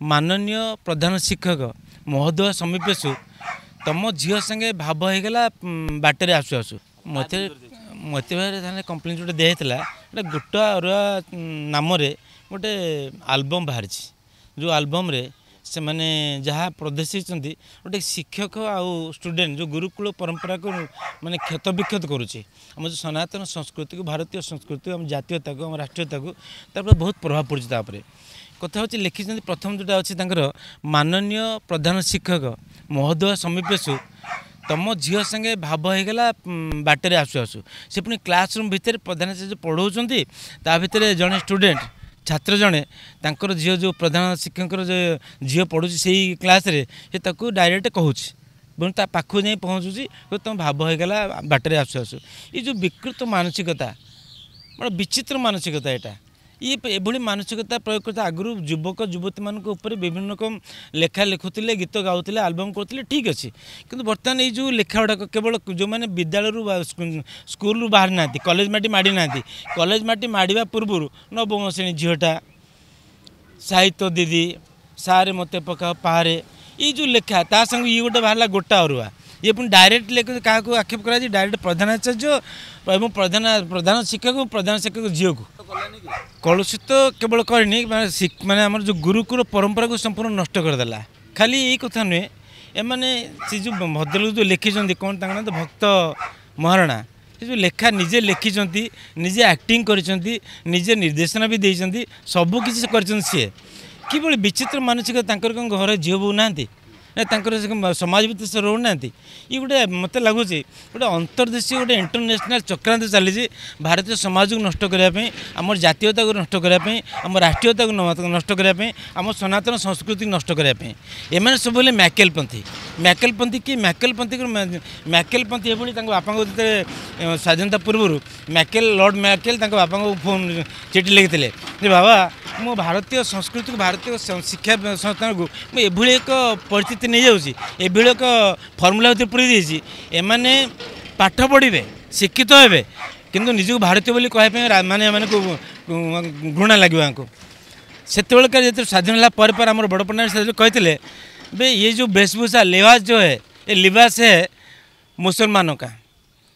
माननीय प्रधान शिक्षक महोदय समीपेशु तुम झील संगे भाव होगा बाटर आसू आसू मत मत भाई कम्प्लेन जो दिखाई गोटे गोटा अरुआ नाम गोटे आलबम बाहरी जो आलबम से मैंने जहाँ प्रदर्शित गोटे शिक्षक आउ स्टूडेंट जो गुरुकुल परंपरा को मानने क्षत विक्षत करुचे आम जो सनातन संस्कृति को भारतीय संस्कृति आम जातीयता को आम राष्ट्रीयता को बहुत प्रभाव पड़ता कथा हूँ लिखी प्रथम जोटा अच्छी माननीय प्रधान शिक्षक महोदय समीपेशु तुम झील संगे भाव होगा बाटर आसू आसू से पुणी क्लासरूम भितर प्रधान जो पढ़ाऊँ ता भर जड़े स्टूडेंट छात्र जड़े तर झील जो प्रधान शिक्षक जो झील पढ़ू से क्लास डायरेक्ट कहूँ बन ता पाखु जा पहुँचू तुम भाव होगा बाटर आसू आसू ये जो विकृत मानसिकता बड़ा विचित्र मानसिकता यहाँ ये मानसिकता प्रयोग करता आगुरी युवक युवती मान विभिन्न रकम लेखा लिखुले गीत गाँव आलबम करते ठीक अच्छे किंतु बर्तमान ये जो लेखा गुड़ाक केवल जो मैंने विद्यालय स्कूल बाहर ना कॉलेज माटी माड़ी ना कॉलेज माटी माड़ा पूर्व नवम श्रेणी झीटा साहित्य दीदी सारे मत पका पहाड़े ये जो लेखा ता संग ये गोटे बाहर गोटा अरुआ ये पुणी डायरेक्ट लेख क्या आक्षेप कर डायरेक्ट प्रधानाचार्य एवं प्रधान शिक्षक प्रधान शिक्षक झील को कलुषित तो केवल करनी मैंने आम जो गुरुकुल परंपरा को संपूर्ण नष्ट करदेला खाली यही कथा नुहे एमाने से जो भद्रलोक जो लिखी कौन तक तो भक्त महाराणा से जो लेखा निजे लिखी निजे एक्टिंग करजे निर्देशना भी देती सबकिछ करें कि विचित्र मानसिकता घर झील बो ना समाज भीतर से रो ना ये गोटे मत लगुच गोटे अंतर्देशीय गोटे इंटरनेशनल चक्रांत चली भारतीय समाज को नष्ट करने आम जातीयता को नष्ट करने आम राष्ट्रीयता को नष्ट करने आम सनातन संस्कृति को नष्ट करने एम सब मैकेलपंथी मैकेलपंथी कि मैकेलपंथी बापा स्वाधीनता पूर्व मैकेल लॉर्ड मैकेल बापा फोन चिठी लिखिते बाबा मो भारतीय संस्कृति को भारतीय शिक्षा संस्थान को मुझे एक परिस्थिति नहीं जाऊँगी एभली एक फर्मुला भर पूरी देसी एमाने पाठ पढ़े शिक्षित हे किंतु निजक भारतीय बोली कहवाई माने घृणा लगे से स्वाधीन है पर आम बड़पना कहते भाई ये जो वेशभूषा लिबास जो है ये लिबास है मुसलमानों का,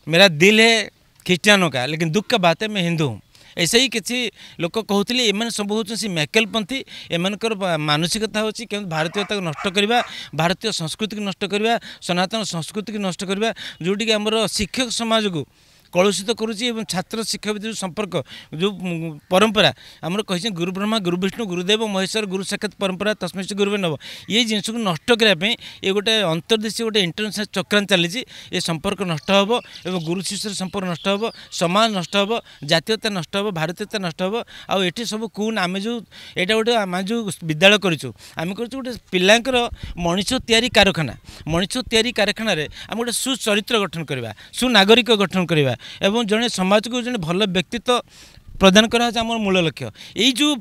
मेरा दिल है क्रिश्चियनों का, लेकिन दुख का बात है मैं हिंदू हूँ। ऐसे ही किसी लोक कहते एम सब होती मैकेलपंथी एमकर मानसिकता होती कि भारतीयता को नष्ट करवा, भारतीय संस्कृति को नष्ट करवा, सनातन संस्कृति को नष्ट करवा, जोटी कि आमर शिक्षक समाज को कलुषित करुच्ची एवं छात्र शिक्षा भर संपर्क जो परंपरा आम कही गुरु ब्रह्मा गुरु विष्णु गुरुदेव महेश्वर गुरु साक्षात परंपरा तस्मै श्री गुरुवे नमः ये जिनस को नष्ट करने ये गोटे अंतर्देशीय गोटे इंटरनेशनल चक्रांत चली संपर्क नष्ट होब एवं गुरु शिष्य संपर्क नष्ट होब, समाज नष्ट होब, जातीयता नष्ट होब, भारतीयता नष्ट होब। आउ एठी सब कौन आम जो यहाँ गोटे आम जो विद्यालय करूँ आम कर गोटे पिलांकर मनीष तैयारी कारखाना, मनीष तैयारी कारखाना आम गोटे सुचरित्र गठन करवा, सुनागरिक गठन करवा एवं जड़े समाज को जड़े भल व्यक्तित्व प्रदान करा आम मूल लक्ष्य। यही जो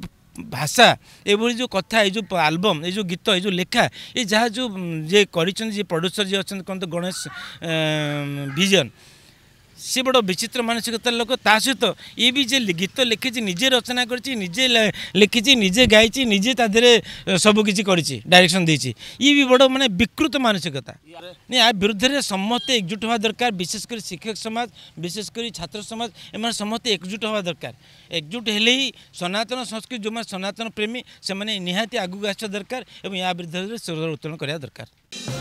भाषा एभली जो कथा, ये जो आलबम, ये जो गीत, ये जो लेखा, ये जहाँ जो जे कर प्रोड्यूसर जी अच्छा कौन तो गणेश विजन सी बड़ा विचित्र मानसिकतार लोक ता सहित ये भी जे गीत लिखी निजे रचना करछि, निजे लिखी, निजे गायछि, निजे ताधरे सबकिछि करछि, डायरेक्शन देछि, ये भी बड़ा माने विकृत मानसिकता नहीं। आ विरुद्ध समस्ते एकजुट होवा दरकार, विशेषकर शिक्षक समाज, विशेषकर छात्र समाज, एमाने समस्ते एकजुट होवा दरकार। एकजुट हेले ही सनातन संस्कृति जो सनातन प्रेमी से निहाती आगुक आसवा दरकार, या विरुद्ध स्वर उत्तोलन करवा दरकार।